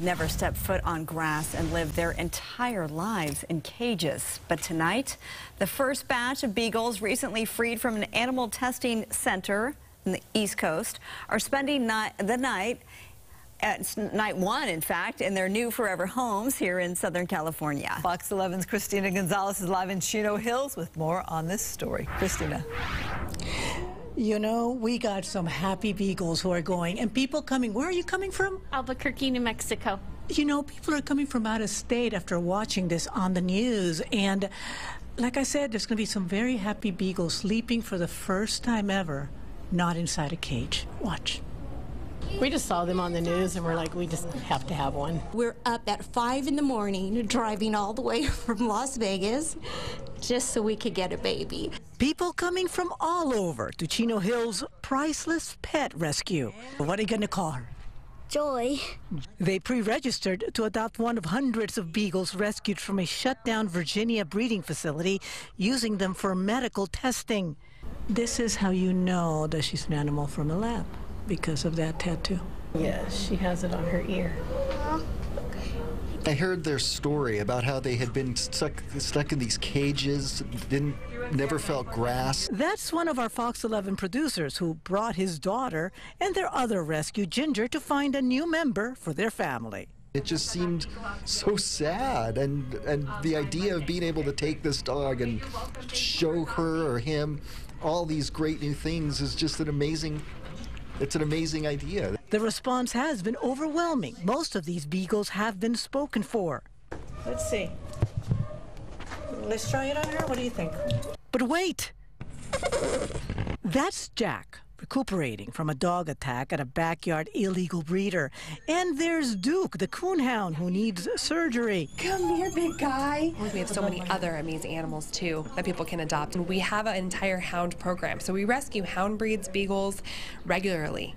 never stepped foot on grass and lived their entire lives in cages. But tonight, the first batch of beagles recently freed from an animal testing center in the East Coast are spending the night, night one, in fact, in their new forever homes here in Southern California. Fox 11's Christina Gonzalez is live in Chino Hills with more on this story. Christina. You know, we got some happy beagles who are going, and people coming. Where are you coming from? Albuquerque, New Mexico. You know, people are coming from out of state after watching this on the news. And like I said, there's going to be some very happy beagles sleeping for the first time ever, not inside a cage. Watch. We just saw them on the news, and we're like, we just have to have one. We're up at 5 in the morning, driving all the way from Las Vegas, just so we could get a baby. People coming from all over to Chino Hills' priceless pet rescue. What are you going to call her? Joy. They pre-registered to adopt one of hundreds of beagles rescued from a shut-down Virginia breeding facility, using them for medical testing. This is how you know that she's an animal from a lab, because of that tattoo. Yes, she has it on her ear. I heard their story about how they had been stuck in these cages, never felt grass. That's one of our Fox 11 producers who brought his daughter and their other rescue, Ginger, to find a new member for their family. It just seemed so sad, and the idea of being able to take this dog and show her or him all these great new things is just an amazing idea. The response has been overwhelming. Most of these beagles have been spoken for. Let's see. Let's try it on her. What do you think? But wait. That's Jack, recuperating from a dog attack at a backyard illegal breeder. And there's Duke, the coonhound, who needs surgery. Come here, big guy. We have so many other amazing animals, too, that people can adopt. And we have an entire hound program, so we rescue hound breeds, beagles, regularly.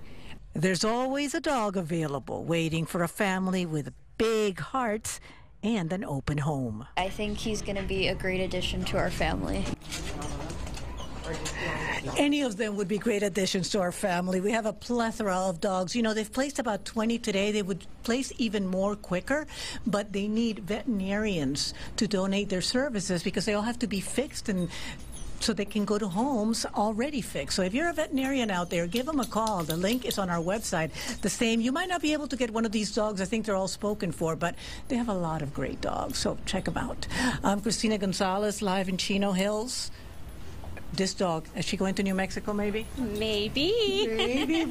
There's always a dog available, waiting for a family with big hearts and an open home. I think he's going to be a great addition to our family. Any of them would be great additions to our family. We have a plethora of dogs. You know, they've placed about 20 today. They would place even more quicker, but they need veterinarians to donate their services because they all have to be fixed, and so they can go to homes already fixed. So if you're a veterinarian out there, give them a call. The link is on our website. The same, you might not be able to get one of these dogs. I think they're all spoken for, but they have a lot of great dogs, so check them out. I'm Christina Gonzalez, live in Chino Hills. This dog, is she going to New Mexico, maybe? Maybe. Maybe.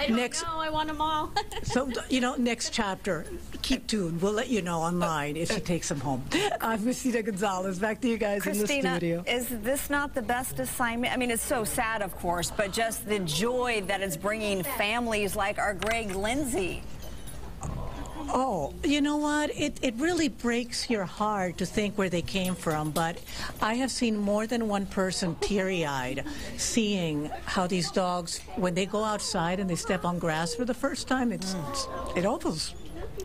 I don't know. I want them all. So, you know, next chapter. Keep tuned. We'll let you know online if she takes them home. I'm Misita Gonzalez. Back to you guys, Christina, in the studio. Is this not the best assignment? I mean, it's so sad, of course, but just the joy that it's bringing families like our Greg Lindsey. Oh, you know what? It really breaks your heart to think where they came from, but I have seen more than one person teary-eyed seeing how these dogs, when they go outside and they step on grass for the first time, it opens.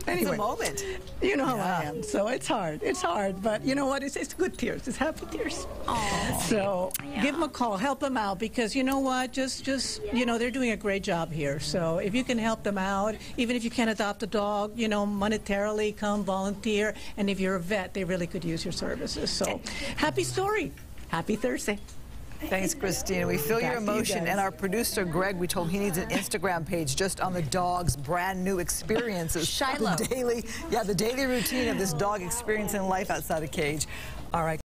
Anyway, it's a moment. You know how I am, so it's hard. It's hard, but you know what? It's good tears. It's happy tears. Aww. So give them a call. Help them out, because you know what? Just you know, they're doing a great job here. So if you can help them out, even if you can't adopt a dog, you know, monetarily, come volunteer. And if you're a vet, they really could use your services. So happy story. Happy Thursday. Thanks, Christina. We feel your emotion. And our producer, Greg, we told him he needs an Instagram page just on the dog's brand new experiences. Shiloh. The daily routine of this dog experiencing life outside a cage. All right.